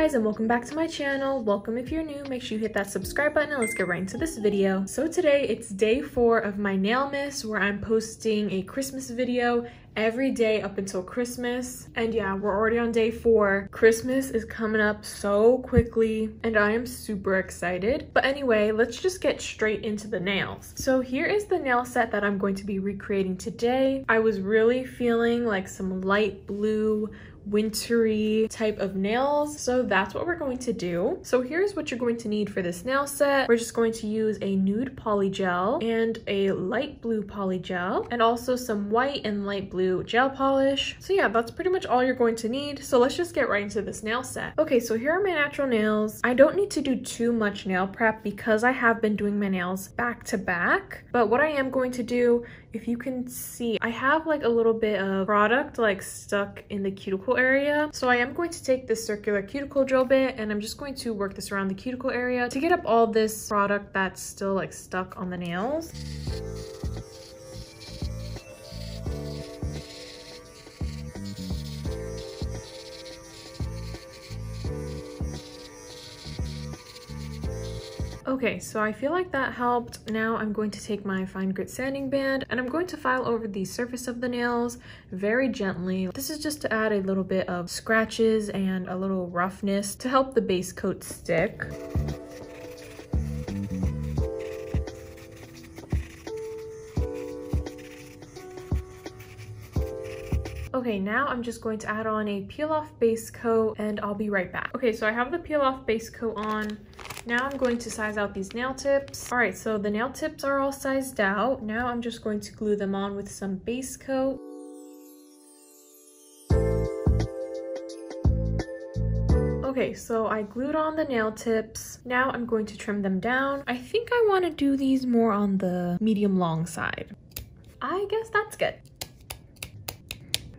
guys, and welcome back to my channel. Welcome if you're new, make sure you hit that subscribe button and let's get right into this video. So today it's day 4 of my nail miss, where I'm posting a Christmas video every day up until Christmas. And yeah, we're already on day 4. Christmas is coming up so quickly and I am super excited. But anyway, let's just get straight into the nails. So here is the nail set that I'm going to be recreating today. I was really feeling like some light blue, wintry type of nails, so that's what we're going to do. So here's what you're going to need for this nail set. We're just going to use a nude poly gel and a light blue poly gel, and also some white and light blue gel polish. So yeah, that's pretty much all you're going to need. So let's just get right into this nail set. Okay, so here are my natural nails. I don't need to do too much nail prep because I have been doing my nails back to back, but what I am going to do, if you can see, I have like a little bit of product like stuck in the cuticle area. So I am going to take this circular cuticle drill bit and I'm just going to work this around the cuticle area to get up all this product that's still like stuck on the nails. Okay, so I feel like that helped. Now I'm going to take my fine grit sanding band and I'm going to file over the surface of the nails very gently. This is just to add a little bit of scratches and a little roughness to help the base coat stick. Okay, now I'm just going to add on a peel-off base coat and I'll be right back. Okay, so I have the peel-off base coat on. Now I'm going to size out these nail tips. All right, so the nail tips are all sized out. Now I'm just going to glue them on with some base coat. Okay, so I glued on the nail tips. Now I'm going to trim them down. I think I want to do these more on the medium long side. I guess that's good.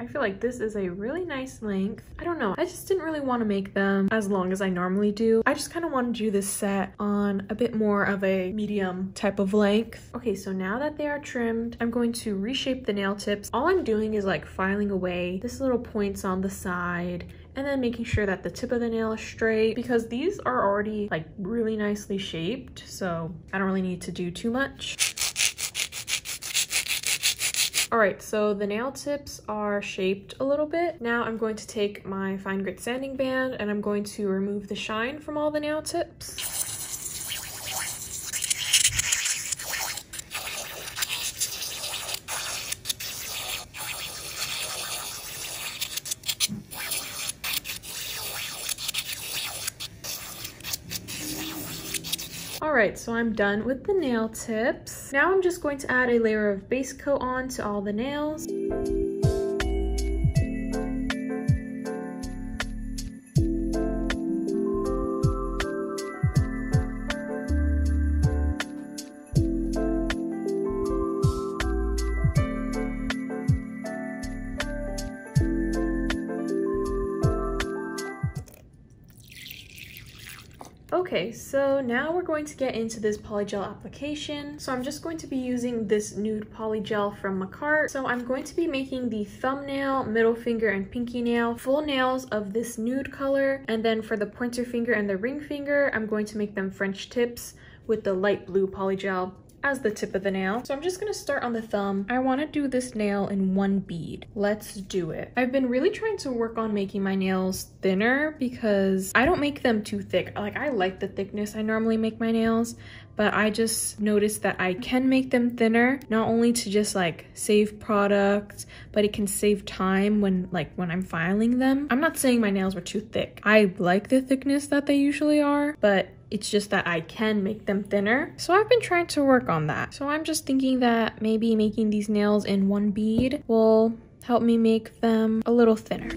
I feel like this is a really nice length. I don't know, I just didn't really want to make them as long as I normally do. I just kind of want to do this set on a bit more of a medium type of length. Okay, so now that they are trimmed, I'm going to reshape the nail tips. All I'm doing is like filing away this little points on the side and then making sure that the tip of the nail is straight, because these are already like really nicely shaped, so I don't really need to do too much. All right, so the nail tips are shaped a little bit. Now I'm going to take my fine grit sanding band and I'm going to remove the shine from all the nail tips. Alright, so I'm done with the nail tips. Now I'm just going to add a layer of base coat on to all the nails. Okay, so now we're going to get into this polygel application. So I'm just going to be using this nude polygel from Makartt. So I'm going to be making the thumbnail, middle finger, and pinky nail full nails of this nude color. And then for the pointer finger and the ring finger, I'm going to make them French tips with the light blue polygel as the tip of the nail. So I'm just gonna start on the thumb. I wanna do this nail in one bead. Let's do it. I've been really trying to work on making my nails thinner because I don't make them too thick. Like, I like the thickness I normally make my nails, but I just noticed that I can make them thinner, not only to just like save product, but it can save time when I'm filing them. I'm not saying my nails were too thick. I like the thickness that they usually are, but it's just that I can make them thinner. So I've been trying to work on that. So I'm just thinking that maybe making these nails in one bead will help me make them a little thinner.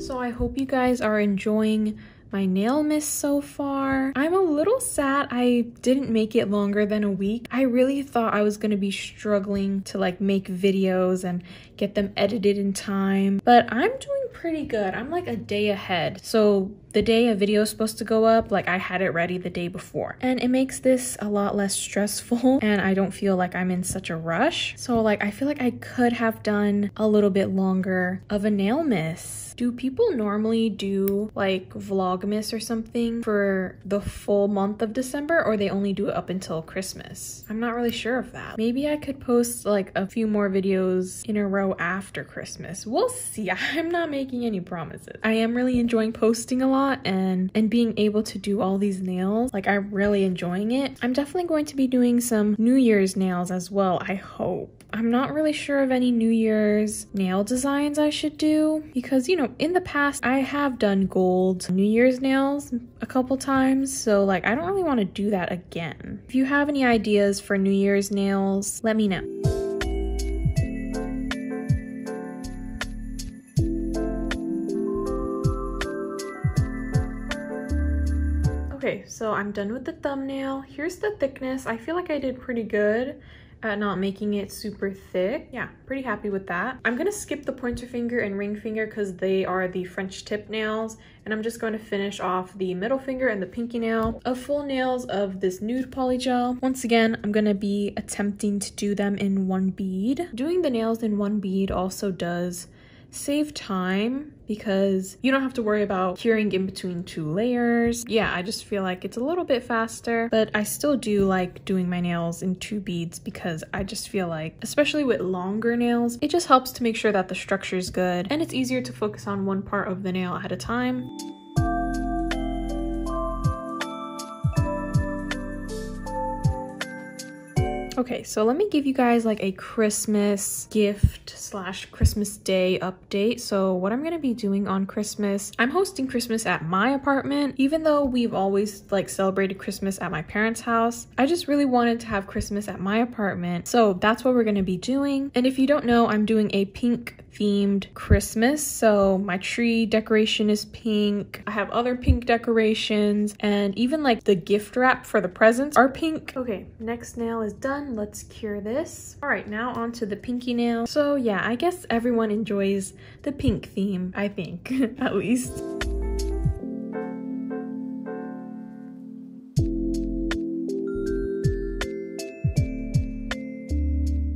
So I hope you guys are enjoying my nail miss so far. I'm a little sad I didn't make it longer than a week. I really thought I was gonna be struggling to like make videos and get them edited in time, but I'm doing pretty good. I'm like a day ahead. So the day a video is supposed to go up, like I had it ready the day before. And it makes this a lot less stressful and I don't feel like I'm in such a rush. So like, I feel like I could have done a little bit longer of a nail miss. Do people normally do like Vlogmas or something for the full month of December, or they only do it up until Christmas? I'm not really sure of that. Maybe I could post like a few more videos in a row after Christmas. We'll see. I'm not making any promises. I am really enjoying posting a lot and being able to do all these nails. Like I'm really enjoying it. I'm definitely going to be doing some New Year's nails as well, I hope. I'm not really sure of any New Year's nail designs I should do because, you know, in the past I have done gold New Year's nails a couple times, so like I don't really want to do that again. If you have any ideas for New Year's nails, let me know. Okay, so I'm done with the thumbnail. Here's the thickness. I feel like I did pretty good at not making it super thick. Yeah, pretty happy with that. I'm gonna skip the pointer finger and ring finger because they are the French tip nails, and I'm just going to finish off the middle finger and the pinky nail of full nails of this nude polygel. Once again, I'm gonna be attempting to do them in one bead. Doing the nails in one bead also does save time because you don't have to worry about curing in between two layers. Yeah, I just feel like it's a little bit faster, but I still do like doing my nails in two beads because I just feel like, especially with longer nails, it just helps to make sure that the structure is good and it's easier to focus on one part of the nail at a time. Okay, so let me give you guys like a Christmas gift slash Christmas Day update. So what I'm gonna be doing on Christmas, I'm hosting Christmas at my apartment. Even though we've always like celebrated Christmas at my parents' house, I just really wanted to have Christmas at my apartment. So that's what we're gonna be doing. And if you don't know, I'm doing a pink themed Christmas. So my tree decoration is pink. I have other pink decorations and even like the gift wrap for the presents are pink. Okay, next nail is done. Let's cure this. All right, now on to the pinky nail. So yeah, I guess everyone enjoys the pink theme, I think, at least.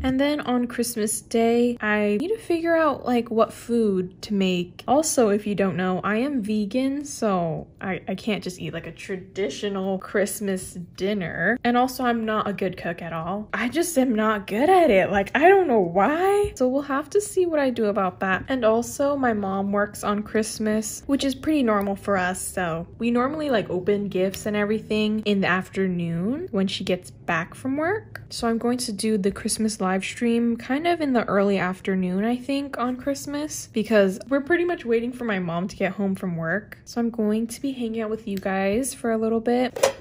And then on Christmas Day, I need to figure out like what food to make. Also, if you don't know, I am vegan, so I can't just eat like a traditional Christmas dinner. And also, I'm not a good cook at all. I just am not good at it. Like, I don't know why. So we'll have to see what I do about that. And also, my mom works on Christmas, which is pretty normal for us. So we normally like open gifts and everything in the afternoon when she gets back from work. So I'm going to do the Christmas live stream kind of in the early afternoon, I think, on Christmas, because we're pretty much waiting for my mom to get home from work. So I'm going to be hanging out with you guys for a little bit.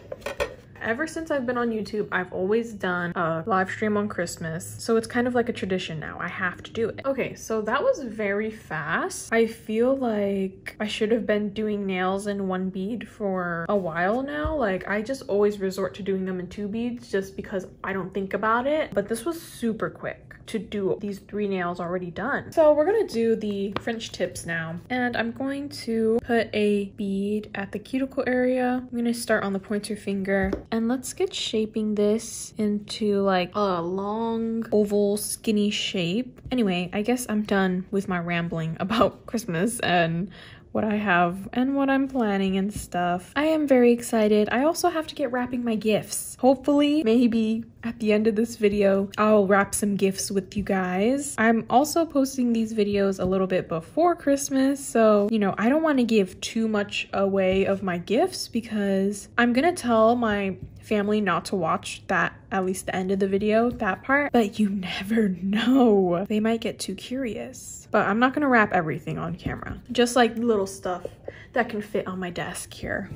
Ever since I've been on YouTube, I've always done a live stream on Christmas. So it's kind of like a tradition now. I have to do it. Okay, so that was very fast. I feel like I should have been doing nails in one bead for a while now. Like, I just always resort to doing them in two beads just because I don't think about it. But this was super quick to do these three nails already done. So we're gonna do the French tips now. And I'm going to put a bead at the cuticle area. I'm gonna start on the pointer finger. And let's get shaping this into like a long oval skinny shape. Anyway, I guess I'm done with my rambling about Christmas and what I have and what I'm planning and stuff. I am very excited. I also have to get wrapping my gifts. Hopefully, maybe at the end of this video, I'll wrap some gifts with you guys. I'm also posting these videos a little bit before Christmas, so, you know, I don't want to give too much away of my gifts because I'm gonna tell my family not to watch that, at least the end of the video, that part, but you never know. They might get too curious. But I'm not gonna wrap everything on camera, just like little stuff that can fit on my desk here.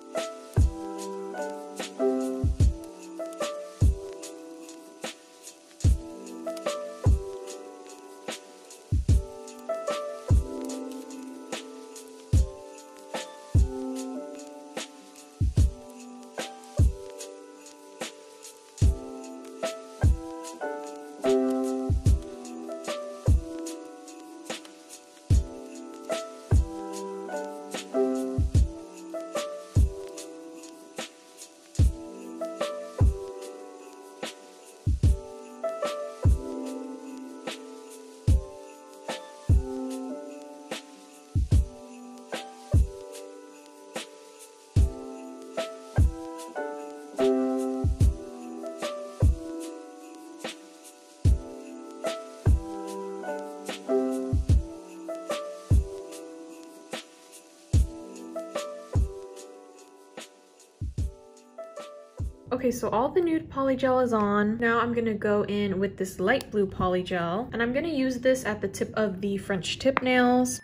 Okay, so all the nude polygel is on. Now I'm gonna go in with this light blue polygel, and I'm gonna use this at the tip of the French tip nails.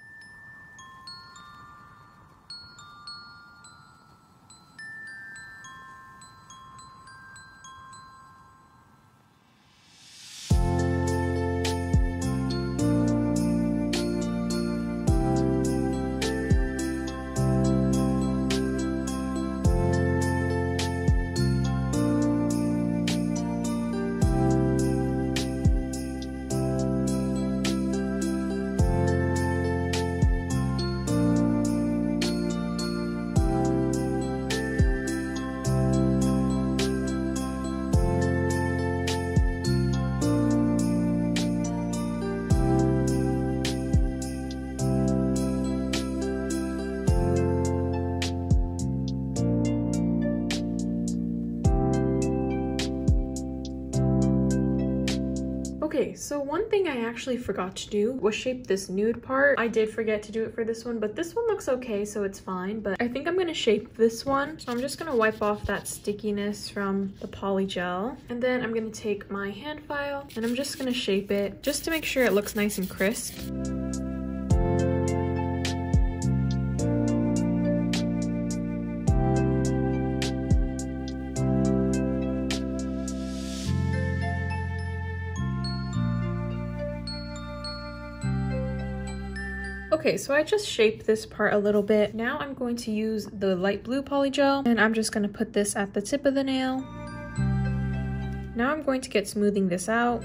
Okay, so one thing I actually forgot to do was shape this nude part. I did forget to do it for this one, but this one looks okay, so it's fine. But I think I'm gonna shape this one. So I'm just gonna wipe off that stickiness from the polygel. And then I'm gonna take my hand file and I'm just gonna shape it just to make sure it looks nice and crisp. Okay, so I just shaped this part a little bit. Now I'm going to use the light blue polygel and I'm just gonna put this at the tip of the nail. Now I'm going to get smoothing this out.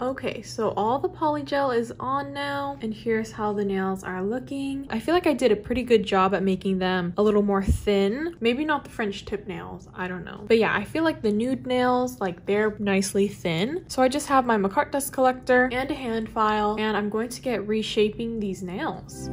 Okay, so all the polygel is on now, and here's how the nails are looking. I feel like I did a pretty good job at making them a little more thin. Maybe not the French tip nails, I don't know. But yeah, I feel like the nude nails, like they're nicely thin. So I just have my Makartt dust collector and a hand file, and I'm going to get reshaping these nails.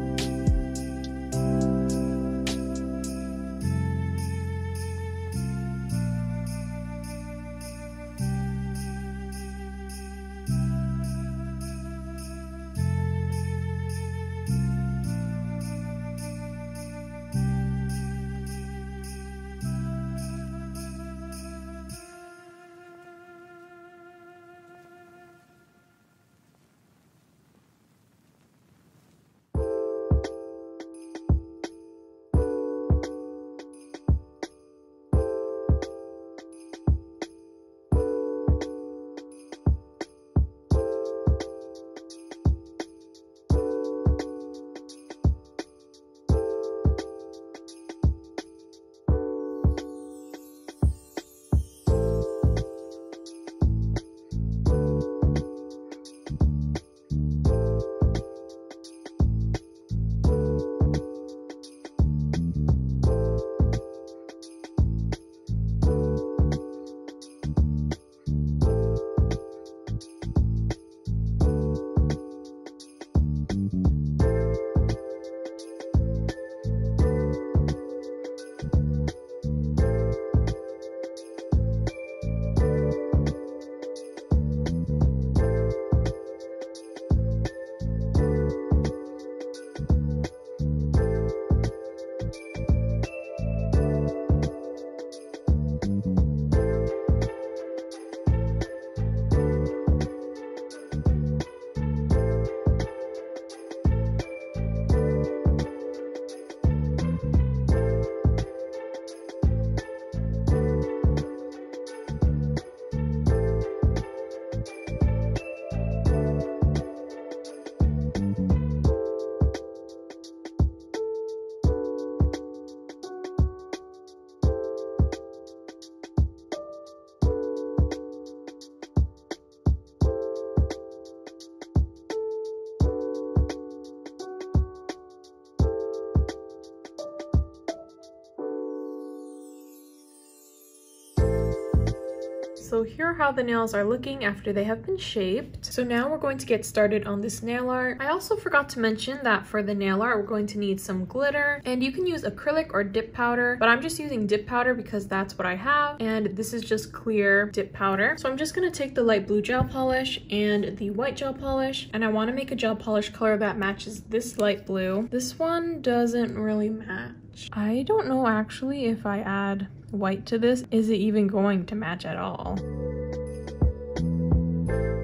So here are how the nails are looking after they have been shaped. So now we're going to get started on this nail art. I also forgot to mention that for the nail art, we're going to need some glitter, and you can use acrylic or dip powder, but I'm just using dip powder because that's what I have, and this is just clear dip powder. So I'm just going to take the light blue gel polish and the white gel polish, and I want to make a gel polish color that matches this light blue. This one doesn't really match. I don't know actually if I add white to this, is it even going to match at all?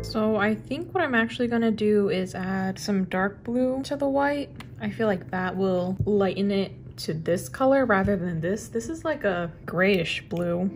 So I think what I'm actually going to do is add some dark blue to the white. I feel like that will lighten it to this color rather than this. This is like a grayish blue.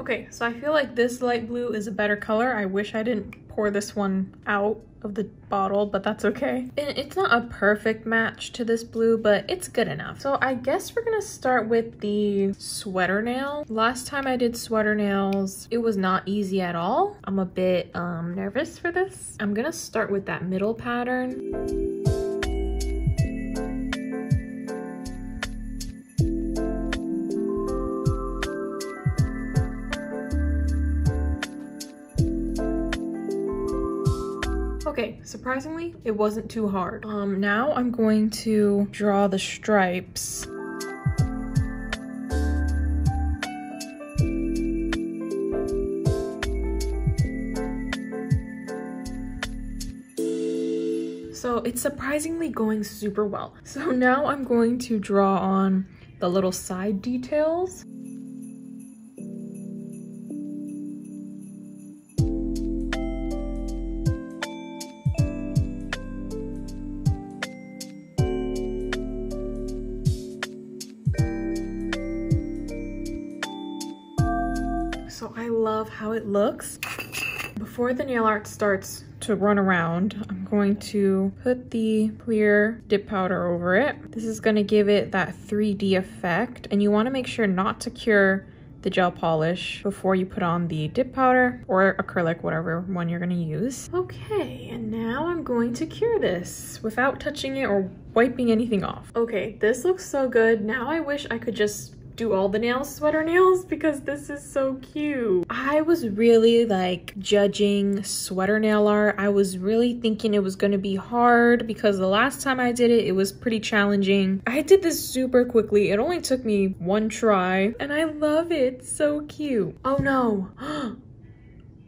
Okay, so I feel like this light blue is a better color. I wish I didn't pour this one out of the bottle, but that's okay. And it's not a perfect match to this blue, but it's good enough. So I guess we're gonna start with the sweater nail. Last time I did sweater nails, it was not easy at all. I'm a bit nervous for this. I'm gonna start with that middle pattern. Okay, surprisingly, it wasn't too hard. Now I'm going to draw the stripes. So it's surprisingly going super well. So now I'm going to draw on the little side details. So I love how it looks. Before the nail art starts to run around, I'm going to put the clear dip powder over it. This is going to give it that 3D effect, and you want to make sure not to cure the gel polish before you put on the dip powder or acrylic, whatever one you're going to use. Okay, and now I'm going to cure this without touching it or wiping anything off. Okay, this looks so good. Now I wish I could just do all the nails sweater nails because this is so cute. I was really like judging sweater nail art. I was really thinking it was going to be hard because the last time I did it, it was pretty challenging. I did this super quickly. It only took me one try and I love it. It's so cute. Oh no.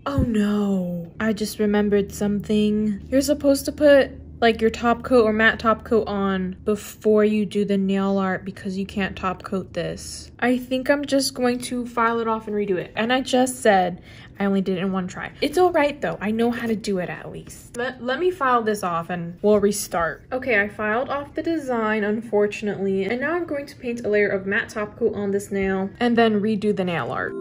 Oh no. I just remembered something. You're supposed to put like your top coat or matte top coat on before you do the nail art because you can't top coat this. I think I'm just going to file it off and redo it. And I just said I only did it in one try. It's all right though. I know how to do it at least. Let me file this off and we'll restart. Okay, I filed off the design, unfortunately. And now I'm going to paint a layer of matte top coat on this nail and then redo the nail art.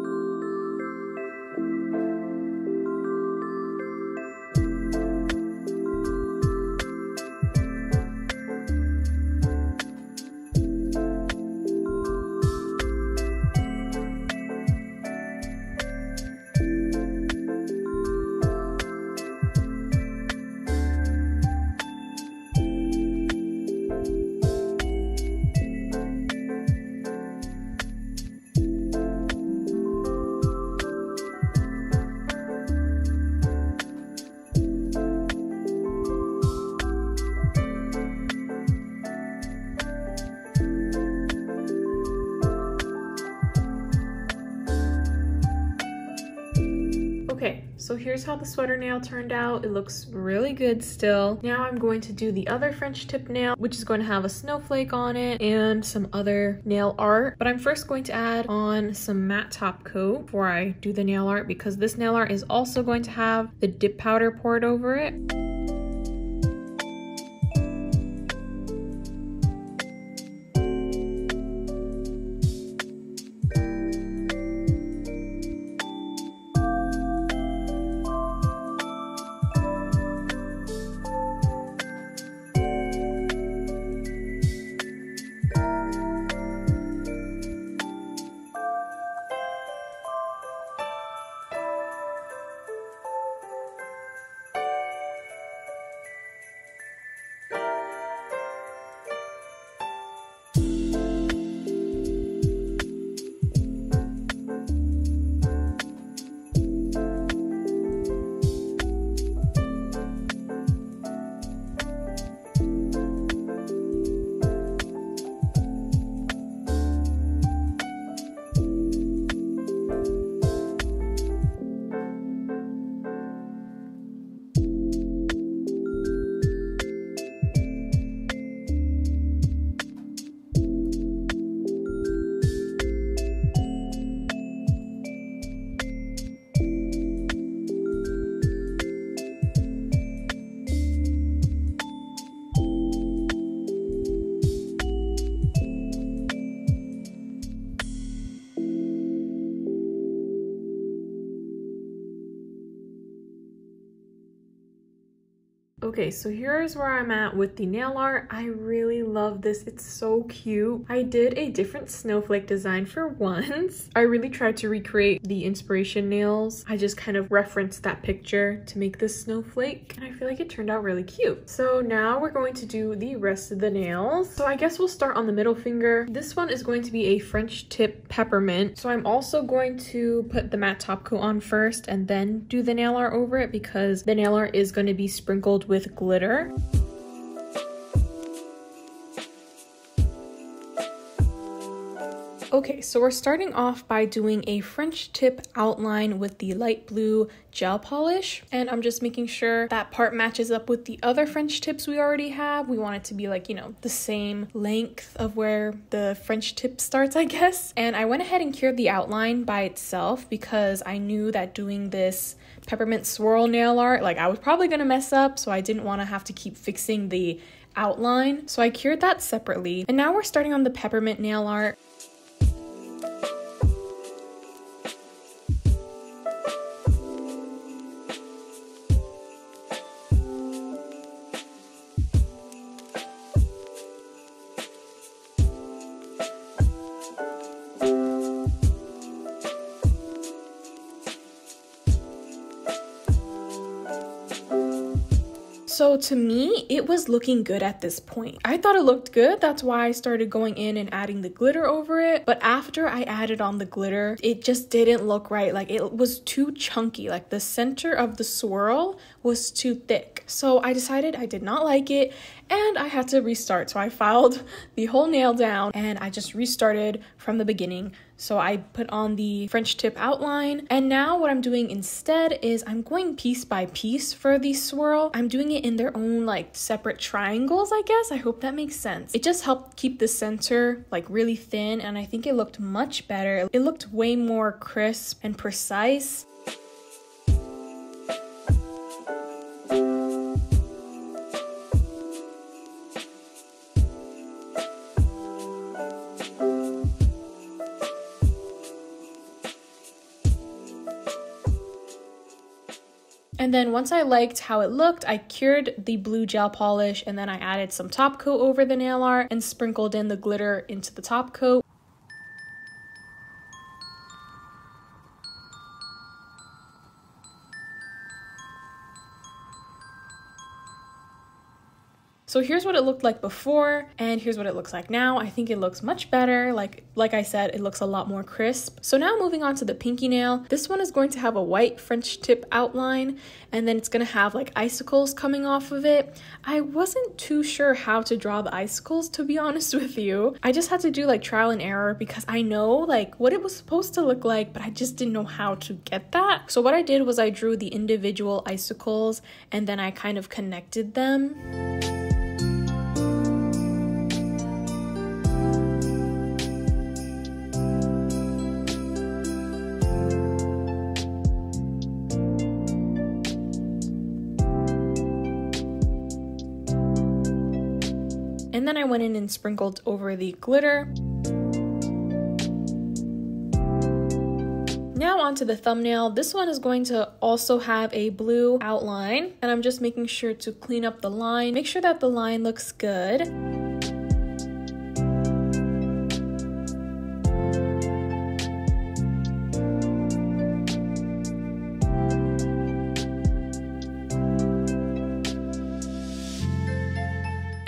So here's how the sweater nail turned out. It looks really good still. Now I'm going to do the other French tip nail, which is going to have a snowflake on it and some other nail art. But I'm first going to add on some matte top coat before I do the nail art because this nail art is also going to have the dip powder poured over it. Okay, so here's where I'm at with the nail art. I really love this. It's so cute. I did a different snowflake design for once. I really tried to recreate the inspiration nails. I just kind of referenced that picture to make this snowflake, and I feel like it turned out really cute. So now we're going to do the rest of the nails. So I guess we'll start on the middle finger. This one is going to be a French tip peppermint. So I'm also going to put the matte top coat on first and then do the nail art over it, because the nail art is going to be sprinkled with glitter. Okay, so we're starting off by doing a French tip outline with the light blue gel polish, and I'm just making sure that part matches up with the other French tips we already have. We want it to be like, you know, the same length of where the French tip starts, I guess. And I went ahead and cured the outline by itself because I knew that doing this peppermint swirl nail art, like, I was probably gonna mess up, so I didn't want to have to keep fixing the outline. So I cured that separately, and now we're starting on the peppermint nail art. So to me, it was looking good at this point. I thought it looked good. That's why I started going in and adding the glitter over it. But after I added on the glitter, it just didn't look right. Like, it was too chunky. Like, the center of the swirl was too thick. So I decided I did not like it and I had to restart. So I filed the whole nail down and I just restarted from the beginning. So I put on the French tip outline, and now what I'm doing instead is I'm going piece by piece for the swirl. I'm doing it in their own, like, separate triangles, I guess. I hope that makes sense. It just helped keep the center, like, really thin, and I think it looked much better. It looked way more crisp and precise. And then once I liked how it looked, I cured the blue gel polish, and then I added some top coat over the nail art and sprinkled in the glitter into the top coat. So here's what it looked like before, and here's what it looks like now. I think it looks much better. Like I said, it looks a lot more crisp. So now moving on to the pinky nail. This one is going to have a white French tip outline, and then it's going to have, like, icicles coming off of it. I wasn't too sure how to draw the icicles, to be honest with you. I just had to do, like, trial and error, because I know, like, what it was supposed to look like, but I just didn't know how to get that. So what I did was I drew the individual icicles, and then I kind of connected them. And then I went in and sprinkled over the glitter. Now onto the thumbnail. This one is going to also have a blue outline, and I'm just making sure to clean up the line, make sure that the line looks good.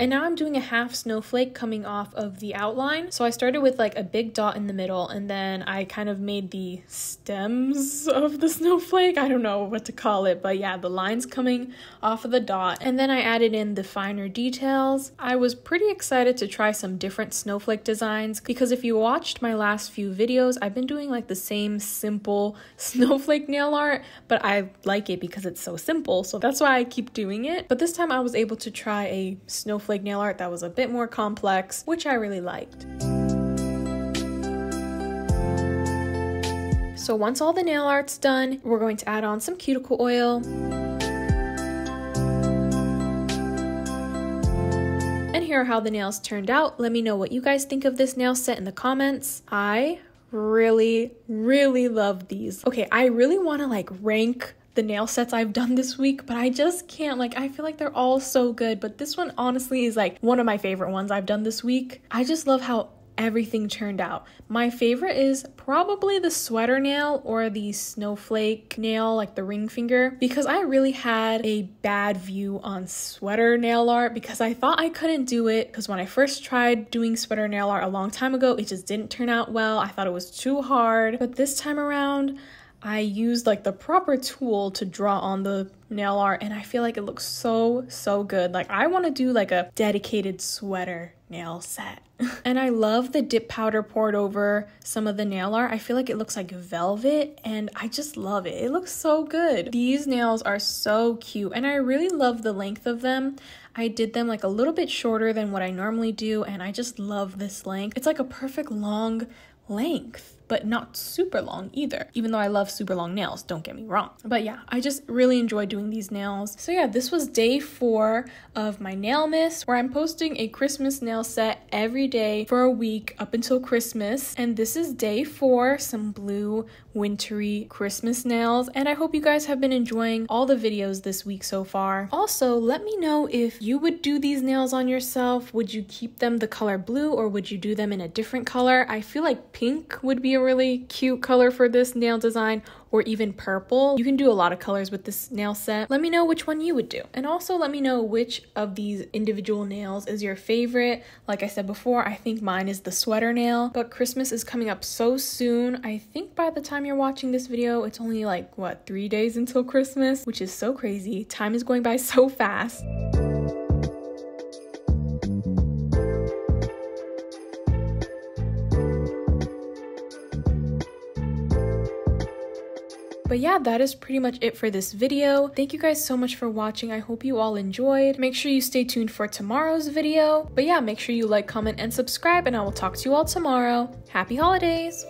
And now I'm doing a half snowflake coming off of the outline. So I started with, like, a big dot in the middle, and then I kind of made the stems of the snowflake. I don't know what to call it, but yeah, the lines coming off of the dot. And then I added in the finer details. I was pretty excited to try some different snowflake designs, because if you watched my last few videos, I've been doing, like, the same simple snowflake nail art, but I like it because it's so simple. So that's why I keep doing it. But this time I was able to try a snowflake nail art that was a bit more complex, which I really liked. So once all the nail art's done, we're going to add on some cuticle oil. And here are how the nails turned out. Let me know what you guys think of this nail set in the comments. I really, really love these. Okay, I really want to, like, rank the nail sets I've done this week, but I just can't, like, I feel like they're all so good, but this one honestly is like one of my favorite ones I've done this week. I just love how everything turned out. My favorite is probably the sweater nail or the snowflake nail, like the ring finger, because I really had a bad view on sweater nail art because I thought I couldn't do it, because when I first tried doing sweater nail art a long time ago, it just didn't turn out well. I thought it was too hard, but this time around I used like the proper tool to draw on the nail art and I feel like it looks so good. Like I want to do like a dedicated sweater nail set. And I love the dip powder poured over some of the nail art. I feel like it looks like velvet and I just love it. It looks so good. These nails are so cute and I really love the length of them. I did them like a little bit shorter than what I normally do and I just love this length. It's like a perfect long length, but not super long either, even though I love super long nails, don't get me wrong. But yeah, I just really enjoy doing these nails. So yeah, this was day 4 of my nail miss, where I'm posting a Christmas nail set every day for a week up until Christmas. And this is day 4, some blue wintry Christmas nails. And I hope you guys have been enjoying all the videos this week so far. Also, let me know if you would do these nails on yourself. Would you keep them the color blue or would you do them in a different color? I feel like pink would be a really cute color for this nail design, or even purple. You can do a lot of colors with this nail set. Let me know which one you would do. And also let me know which of these individual nails is your favorite. Like I said before, I think mine is the sweater nail, but Christmas is coming up so soon. I think by the time you're watching this video, it's only like, what, 3 days until Christmas, which is so crazy. Time is going by so fast. But yeah, that is pretty much it for this video. Thank you guys so much for watching. I hope you all enjoyed. Make sure you stay tuned for tomorrow's video. But yeah, make sure you like, comment, and subscribe, and I will talk to you all tomorrow. Happy holidays!